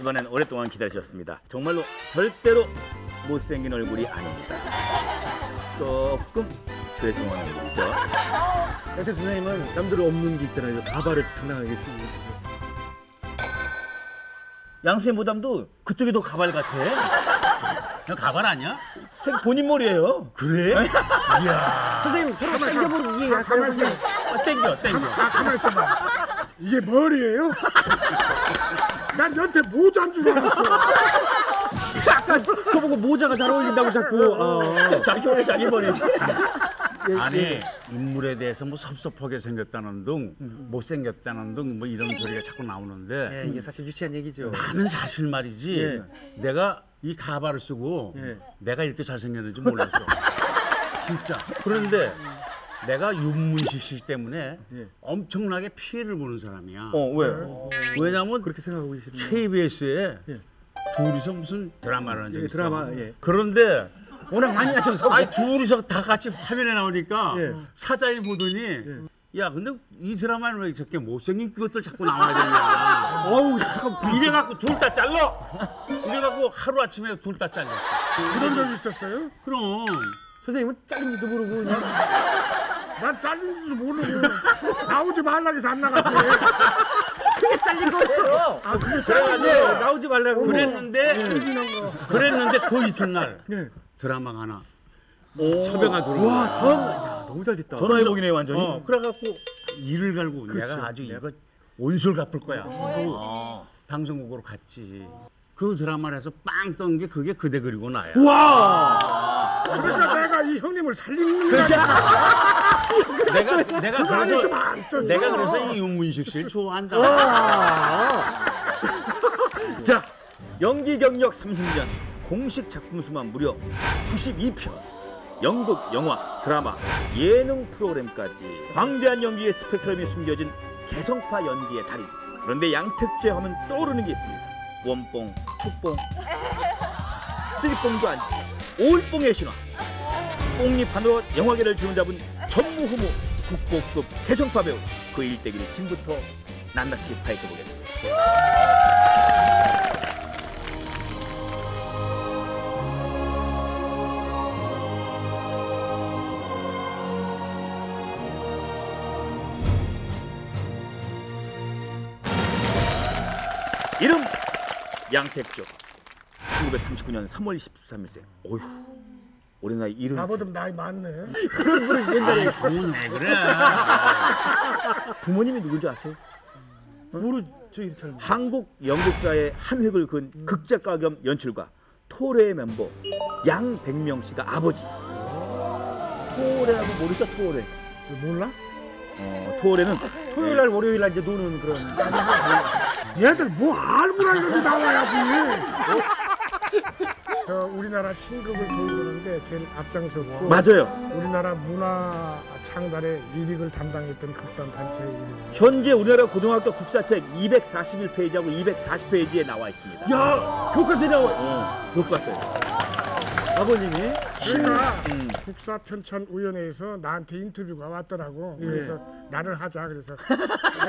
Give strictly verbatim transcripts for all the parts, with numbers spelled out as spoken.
이번엔 오랫동안 기다리셨습니다. 정말로 절대로 못생긴 얼굴이 아닙니다. 조금 죄송한 얼굴이죠. 양택조 선생님은 남들은 없는 게 있잖아요. 가발을 편하게 쓰고 계시고. 양 선생님 보담도 그쪽이 더 가발 같아. 너 가발 아니야? 색 본인 머리예요. 그래? 이야. 선생님 서로 당겨보는 이해 가만 있어. 당겨, 당겨. 가만 있어봐. 이게 머리예요? 난 너한테 모자인 줄 알았어. 아까 저보고 모자가 잘 어울린다고 자꾸. 어. 자기 머리 자기 머리. 아니 인물에 대해서 뭐 섭섭하게 생겼다는 둥, 음. 못생겼다는 둥 뭐 이런 소리가 자꾸 나오는데 예, 이게 사실 유치한 얘기죠. 나는 사실 말이지 예. 내가 이 가발을 쓰고 예. 내가 이렇게 잘생겼는지 몰랐어. 진짜. 그런데 내가 윤문식 씨 때문에 예. 엄청나게 피해를 보는 사람이야. 어 왜? 어. 왜냐면 그렇게 생각하고 계시는 케이비에스에 예. 둘이서 무슨 드라마라는 적이 예, 드라마 있어. 예. 그런데 워낙 많이 하셔서 아니 둘이서 다 같이 화면에 나오니까 예. 사장이 보더니 예. 야 근데 이 드라마는 왜 저렇게 못생긴 그것들 자꾸 나와야 되냐. 어우 잠깐 이래갖고 둘 다 잘라. 이래갖고 하루아침에 둘 다 잘렸어. 그런 적이 있었어요? 그럼 선생님은 잘린지도 모르고 그냥 난 잘린지도 모르고 나오지 말라고 해서 안 나갔지. 그게 잘린 거예요. 아 그게 잘린 거예요. 나오지 말라고 그랬는데 네. 그랬는데 그 이튿날 네. 드라마가 하나 섭외가 들어와. 와, 야, 너무 잘 됐다. 전화해보기네요 완전히. 어, 그래갖고 일을 갈고 그렇지. 내가 아주 내가 온술 갚을 거야. 어, 방송국으로 갔지. 그 드라마를 해서 빵 떤 게 그게 그대 그리고 나야. 와. 그러니까 내가 이 형님을 살리는 거야. 내가 내가 그래서 내가 그래서 이 윤문식 씨를 좋아한다. 자 연기 경력 삼십 년. 공식 작품 수만 무려 구십이 편, 연극, 영화, 드라마, 예능 프로그램까지 광대한 연기의 스펙트럼이 숨겨진 개성파 연기의 달인. 그런데 양택조의 하면 떠오르는 게 있습니다. 원뽕, 투뽕, 쓰리뽕도 아니고 오일뽕의 신화. 뽕잎 하나로 영화계를 주름잡은 전무후무 국보급 개성파 배우. 그 일대기를 지금부터 낱낱이 파헤쳐보겠습니다. 이름 양택조. 천구백삼십구 년 삼월 이십삼일생. 어휴, 우리 나이 이름. 나보다 나이 많네. 그런 분은 옛날에. 부모님 왜 그래? 부모님이 누군지 아세요? 모르죠. 어? 한국 연극사의 한 획을 그은 음. 극작가 겸 연출가 토레의 멤버 양백명 씨가 아버지. 토레라고 모르죠 토레. 몰라? 어, 토레는 토요일 날 월요일 날 이제 노는 그런. 얘들 뭐 알고라 이러고 나와야지. 어? 저 우리나라 신극을 돌보는데 제일 앞장서고 맞아요. 우리나라 문화 창달의 일익을 담당했던 극단 단체의 일입니다. 현재 우리나라 고등학교 국사책 이백사십일 페이지하고 이백사십 페이지에 나와 있습니다. 야 교과서에 나와. 어, 교과서에. 아버님이 신나 음. 국사 편찬 위원회에서 나한테 인터뷰가 왔더라고. 네. 그래서 나를 하자 그래서.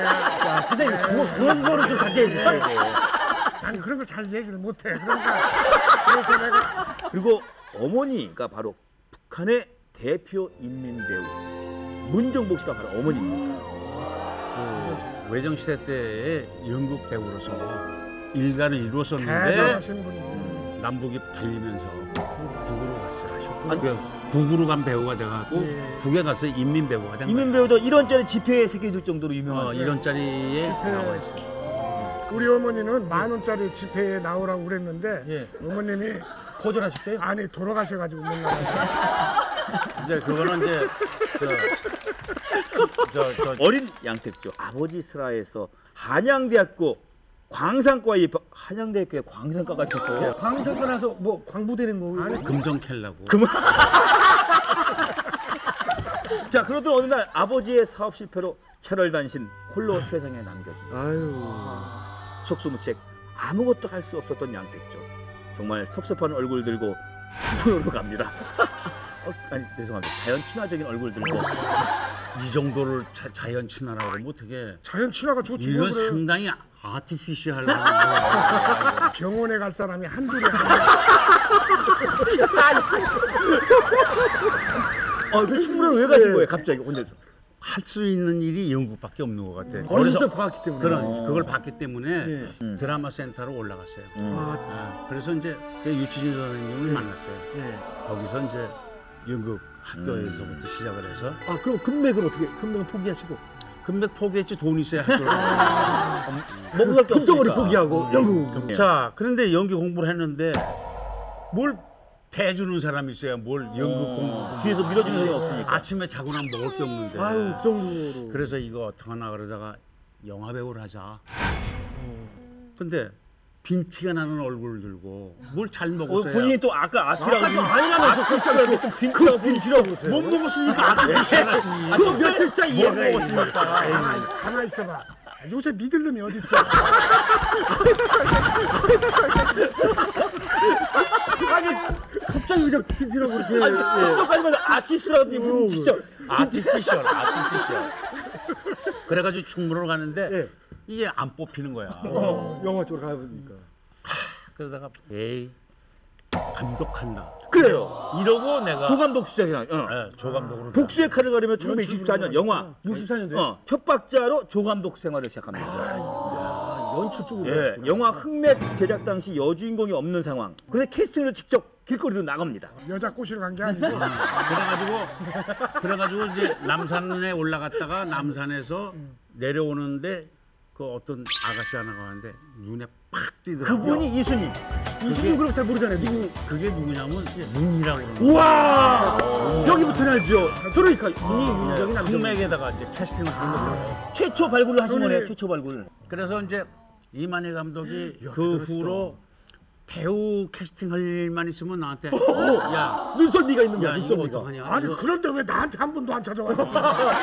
야, 선생님 그거, 그런 거를 좀 같이 해주셔야 돼요. 난 그런 걸 잘 얘기를 못해. 그러니까 그래서 내가 그리고 어머니가 바로 북한의 대표 인민 배우 문정복 씨가 바로 어머니입니다. 그 외정 시대 때의 연극 배우로서 일가를 이루었었는데 남북이 갈리면서 북으로 갔어요. 북으로 간 배우가 돼가지고 예. 북에 가서 인민 배우가 된 거예요. 인민 배우도 일 원짜리 지폐에 새겨질 정도로 유명한 어, 일 원짜리에 나와 있어요. 우리 어머니는 만 원짜리 지폐에 나오라고 그랬는데 예. 어머님이 거절하셨어요? 아니 돌아가셔가지고 못 나왔어요. 이제 그거는 이제 저, 저, 저, 어린 양택조 아버지 슬하에서 한양대학교 광산과에 입학, 한양대학교에 광산과가 있었어요. 광산과 나서 뭐 광부되는 거 아니 금정캘라고. 그만. 자 그러던 어느 날 아버지의 사업 실패로 혈혈단신 홀로 세상에 남겨진. 아유. 속수무책 아무것도 할 수 없었던 양택조. 정말 섭섭한 얼굴 들고 중국으로 갑니다. 어, 아니 죄송합니다. 자연 친화적인 얼굴 들고. 이 정도를 자, 자연 친화라고 하면 어떻게. 자연 친화가 좋죠. 이건 상당히 아티피셜한. 병원에 갈 사람이 한둘이 아니에요. 그 친구를 왜 가신 거예요? 갑자기 혼자서. 할 수 있는 일이 연극밖에 없는 것 같아. 어렸을 때 봤기 때문에. 그런, 그걸 봤기 때문에 네. 드라마 센터로 올라갔어요. 음. 아. 네. 그래서 이제 유치진 선생님을 네. 만났어요. 네. 거기서 이제 연극 학교에서부터 음. 시작을 해서. 아, 그럼 금맥을 어떻게, 금맥을 포기하시고? 금맥 포기했지, 돈 있어야 학교를. 아. 먹고 갈 게 없으니까. 금덩어리 포기하고, 음. 연극. 자, 그런데 연기 공부를 했는데 뭘 대주는 사람이 있어야 뭘 연극 공부 뒤에서 밀어주는 사람이 없으니까 아침에 자고 나면 먹을 게 없는데 아유 정도로 그래서 이거 어떡하나 그러다가 영화 배우를 하자. 음. 근데 빈티가 나는 얼굴을 들고 뭘 잘 먹었어요. 어, 본인이 또 아까 아티라고 많이 나면서 그랬는데 또 빈티라고 빈티라고 못 먹었으니까 아티라고 그거 며칠 사이 못 먹었으니까 하나 있어봐. 요새 믿을 놈이 어디 있어? 아니 갑자기 그냥 피디라고 그렇게 아까까지만 아티스트라고 직접 아티피셜 아티피셜 그래가지고 충무로 가는데 네. 이게 안 뽑히는 거야. 어, 영화 쪽으로 가보니까 그러다가 에이 감독한다. 그래요. 이러고 내가 조감독 시작이야. 어. 네, 조감독으로. 복수의 칼을 가르며 천구백육십사 년 영화. 육십사 년도에 어, 협박자로 조감독 생활을 시작합니다. 아, 아, 연출 쪽으로. 예, 영화 흑맥 제작 당시 여주인공이 없는 상황. 그래서 캐스팅으로 직접 길거리로 나갑니다. 여자 꼬시러 간 게 아니고. 그래가지고 그래가지고 이제 남산에 올라갔다가 남산에서 내려오는데 그 어떤 아가씨 하나가 왔는데 눈에. 그분이 이순임. 이순임 그럼 잘 모르잖아요. 누구? 그게 누구냐면 문희라고. 우와! 여기부터는 알죠. 그러니까 문희 윤정이 남정. 흑맥에다가 이제 캐스팅을 하는 거예요. 최초 발굴을 하신 거네요. 최초 발굴. 그래서 이제 이만희 감독이 그 후로 배우 캐스팅할 일만 있으면 나한테 야 눈썰미가 있는 거야. 눈썰미가. 아니 그런데 왜 나한테 한 번도 안 찾아왔어?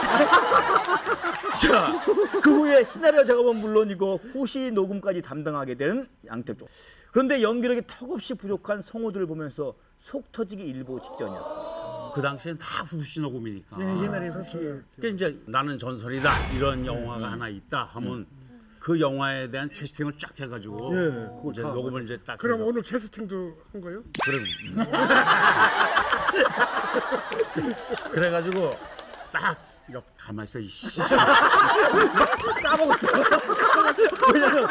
자, 그 후에 시나리오 작업은 물론이고 후시 녹음까지 담당하게 된 양택조. 그런데 연기력이 턱없이 부족한 성우들을 보면서 속 터지기 일보 직전이었습니다. 그 당시엔 다 후시 녹음이니까. 네, 옛날에 후시. 그러니까 이제 나는 전설이다 이런 영화가 음. 하나 있다 하면 음. 그 영화에 대한 캐스팅을 쫙 해가지고 네, 이제 녹음을 맞아. 이제 딱. 그럼 해서. 오늘 캐스팅도 한 거예요? 그럼. 그래가지고 딱. 이거 가만 있어 이씨. 까먹었어. 왜냐면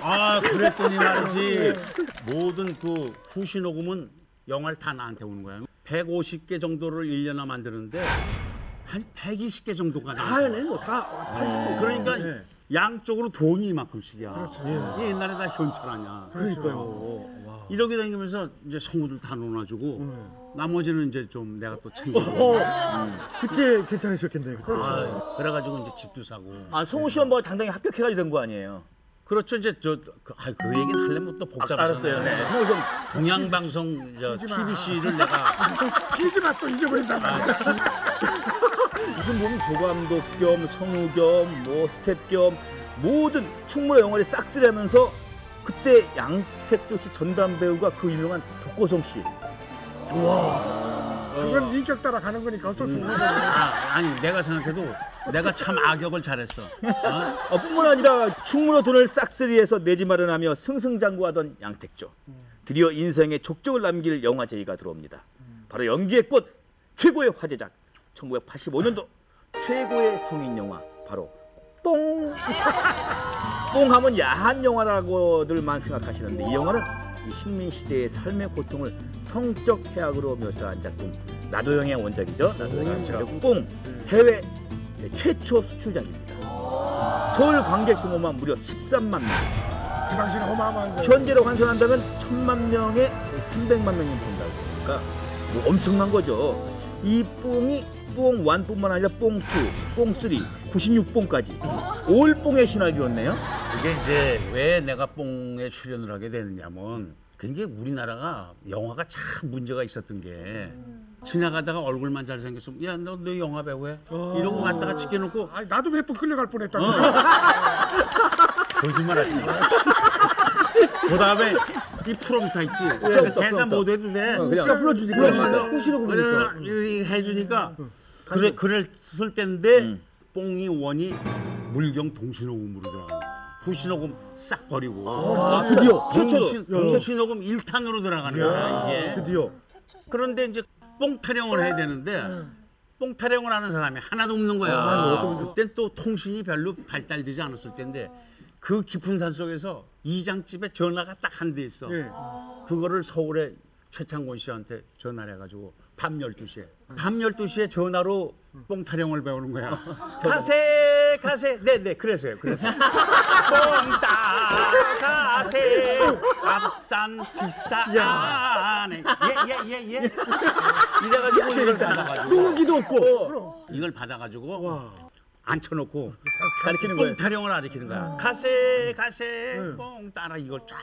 아 그랬더니 말이지 모든 그 후시 녹음은 영화를 다 나한테 오는 거야. 백오십 개 정도를 일 년에 만드는데 한 백이십 개 정도가 다 해내 뭐 다 팔십 개. 그러니까 네. 양쪽으로 돈이 이만큼씩이야. 그렇죠. 예. 옛날에 다 현찰 아니야. 그러니까요. 와. 이렇게 다니면서 이제 성우들 다 논아주고 네. 나머지는 이제 좀 내가 또 챙기고. 음. 그때 괜찮으셨겠네요. 그때. 그렇죠. 아, 그래가지고 이제 집도 사고. 아 성우 시험 봐 당당히 합격해가지고 된 거 아니에요? 그렇죠. 이제 저 그 아, 그 얘기는 하려면 또 복잡하잖아요. 네. 동양방송 저, 티비씨를 내가 피지마 또 잊어버린단 말이야. 무슨 보면 조감독 겸 성우 겸 뭐 스텝 겸 모든 충무로 영화를 싹쓸이하면서 그때 양택조 씨 전담 배우가 그 유명한 독고성 씨. 와, 그건 인격 따라 가는 거니까 어쩔 수 없는 거야. 아, 아니 내가 생각해도 내가 참 악역을 잘했어. 어? 어, 뿐만 아니라 충무로 돈을 싹쓸이해서 내 집 마련하며 승승장구하던 양택조. 드디어 인생의 족적을 남길 영화 제의가 들어옵니다. 바로 연기의 꽃, 최고의 화제작. 천구백팔십오 년도 최고의 성인 영화 바로 뽕. 뽕 하면 야한 영화라고들만 생각하시는데 이 영화는 이 식민시대의 삶의 고통을 성적 해악으로 묘사한 작품. 나도영의 원작이죠. 나도영의 원작 뽕. 해외 최초 수출작입니다. 서울 관객 규모만 무려 십삼만 명. 그 당시는 어마어마한 거예요. 현재로 환산한다면 천만 명에 삼백만 명이 본다고. 그러니까 뭐 엄청난 거죠. 이 뽕이 뽕 일뿐만 아니라 뽕 이, 뽕 삼, 구십육 뽕까지 올 뽕의 신화기였네요. 이게 이제 왜 내가 뽕에 출연을 하게 되느냐면 굉장히 우리나라가 영화가 참 문제가 있었던 게 지나가다가 얼굴만 잘생겼으면 야 너 너 영화 배우해? 이러고 갔다가 지켜놓고 아니 나도 몇 번 끌려갈 뻔했다고. 어. 거짓말하지 마. 그다음에 이 프롬타 있지. 네, 대사 못 해도 돼. 어, 그냥, 그냥 불러주지. 불러주면서 후시로 그러니까 해주니까 응. 그래 그랬을 때인데 응. 뽕이 원이 물경 동시녹음으로 들어가. 불신호금 싹 버리고. 아, 아, 드디어 최초로 불신호금 일 탄으로 들어가는 거야 이게. 드디어. 그런데 이제 뽕 타령을 해야 되는데 뽕 타령을 하는 사람이 하나도 없는 거야. 아, 아, 그땐 또 통신이 별로 발달되지 않았을 때인데 그 깊은 산 속에서 이장집에 전화가 딱 한 대 있어. 네. 그거를 서울에 최창곤 씨한테 전화를 해가지고 밤 열두 시에 밤 열두 시에 전화로 뽕 타령을 배우는 거야. 가세 가세 네네 그래서요 그래서 뽕 따가세 값싼 비싸네 예예예예 이래가지고 이걸 받아가지고 누군기도 없고 이걸 받아가지고 와. 앉혀놓고 가르치는 거예요. 뽕 타령을 가르치는 거야. 가세 가세 응. 뽕 따라 이걸 쫙.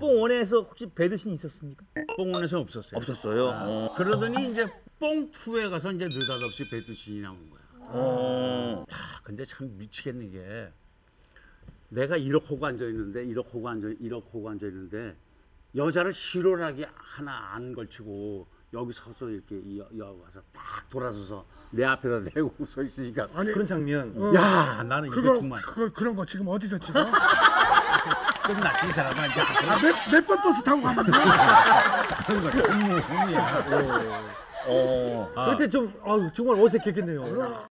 뽕원에서 혹시 배드신 있었습니까? 뽕원에서는 없었어요. 없었어요. 아. 어. 그러더니 이제 뽕투에 가서 이제 느닷없이 배드신이 나온 거야. 어. 야, 근데 참 미치겠는 게 내가 이렇게 하고 앉아 있는데 이렇게 하고 앉아 이렇게 하고 앉아 있는데 여자를 실온하게 하나 안 걸치고. 여기 서서 이렇게 여기 와서 딱 돌아서서 내 앞에다 대고 서 있으니까 아니, 그런 장면. 어. 야 나는 이게 정말 그런 거 지금 어디서 찍어? 끝났지 이 사람아 이제. 아, 몇, 몇 번 버스 타고 가는 거야? 그런 거 정말 흥미야. 어. 어. 어. 그때 좀 어, 정말 어색했겠네요.